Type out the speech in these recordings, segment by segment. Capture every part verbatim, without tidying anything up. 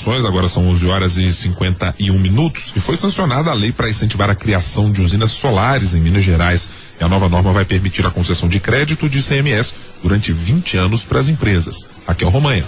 informações, agora são onze horas e cinquenta e um minutos, e foi sancionada a lei para incentivar a criação de usinas solares em Minas Gerais. E a nova norma vai permitir a concessão de crédito de I C M S durante vinte anos para as empresas. Raquel Romanha.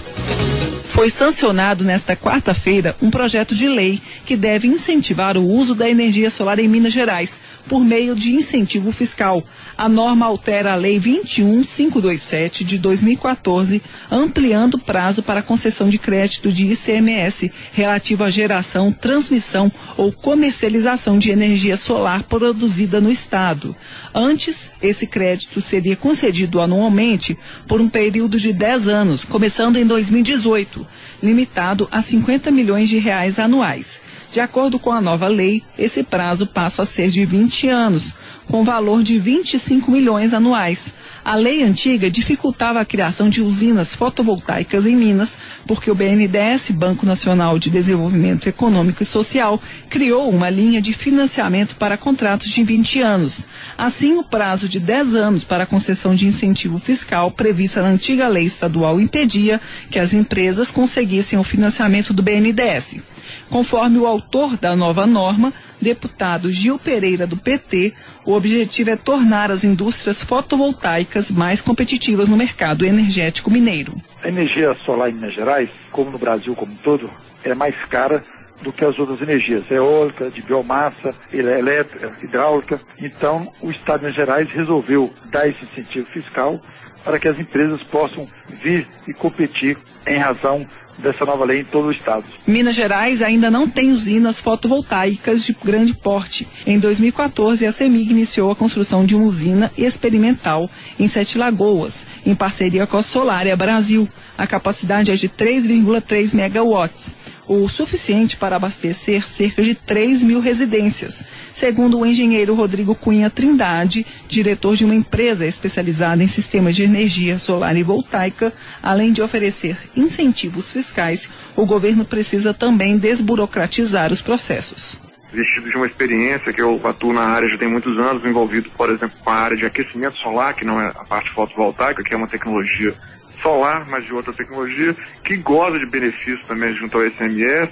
Foi sancionado nesta quarta-feira um projeto de lei que deve incentivar o uso da energia solar em Minas Gerais por meio de incentivo fiscal. A norma altera a Lei vinte e um mil quinhentos e vinte e sete de dois mil e quatorze, ampliando o prazo para concessão de crédito de I C M S relativo à geração, transmissão ou comercialização de energia solar produzida no estado. Antes, esse crédito seria concedido anualmente por um período de dez anos, começando em dois mil e dezoito. Limitado a cinquenta milhões de reais anuais. De acordo com a nova lei, esse prazo passa a ser de vinte anos, com valor de vinte e cinco milhões anuais. A lei antiga dificultava a criação de usinas fotovoltaicas em Minas, porque o B N D E S, Banco Nacional de Desenvolvimento Econômico e Social, criou uma linha de financiamento para contratos de vinte anos. Assim, o prazo de dez anos para a concessão de incentivo fiscal prevista na antiga lei estadual impedia que as empresas conseguissem o financiamento do B N D E S. Conforme o autor da nova norma, deputado Gil Pereira, do P T, o objetivo é tornar as indústrias fotovoltaicas mais competitivas no mercado energético mineiro. A energia solar em Minas Gerais, como no Brasil como um todo, é mais cara do que as outras energias, eólica, de biomassa, elétrica, hidráulica. Então, o Estado de Minas Gerais resolveu dar esse incentivo fiscal para que as empresas possam vir e competir em razão dessa nova lei em todo o estado. Minas Gerais ainda não tem usinas fotovoltaicas de grande porte. Em dois mil e quatorze, a CEMIG iniciou a construção de uma usina experimental em Sete Lagoas, em parceria com a Solaria Brasil. A capacidade é de três vírgula três megawatts, o suficiente para abastecer cerca de três mil residências, segundo o engenheiro Rodrigo Cunha Trindade, diretor de uma empresa especializada em sistemas de energia solar e voltaica. Além de oferecer incentivos fiscais, o governo precisa também desburocratizar os processos. Vestido de uma experiência que eu atuo na área já tem muitos anos, envolvido, por exemplo, com a área de aquecimento solar, que não é a parte fotovoltaica, que é uma tecnologia solar, mas de outra tecnologia, que goza de benefícios também junto ao I C M S,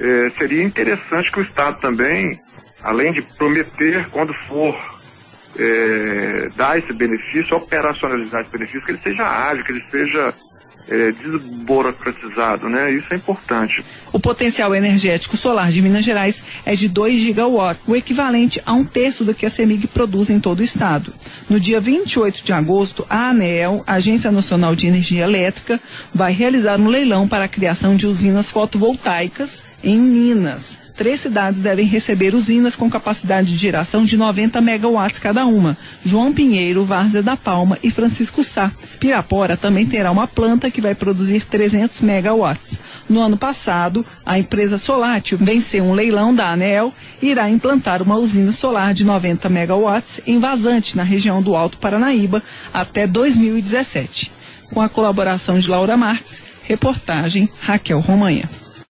eh, seria interessante que o Estado também, além de prometer, quando for eh, dar esse benefício, operacionalizar esse benefício, que ele seja ágil, que ele seja É, desburocratizado, né? Isso é importante. O potencial energético solar de Minas Gerais é de dois gigawatts, o equivalente a um terço do que a CEMIG produz em todo o estado. No dia vinte e oito de agosto, a ANEEL, Agência Nacional de Energia Elétrica, vai realizar um leilão para a criação de usinas fotovoltaicas em Minas. Três cidades devem receber usinas com capacidade de geração de noventa megawatts cada uma: João Pinheiro, Várzea da Palma e Francisco Sá. Pirapora também terá uma planta que vai produzir trezentos megawatts. No ano passado, a empresa Solatio venceu um leilão da ANEEL e irá implantar uma usina solar de noventa megawatts em Vazante, na região do Alto Paranaíba, até dois mil e dezessete. Com a colaboração de Laura Martins, reportagem Raquel Romanha.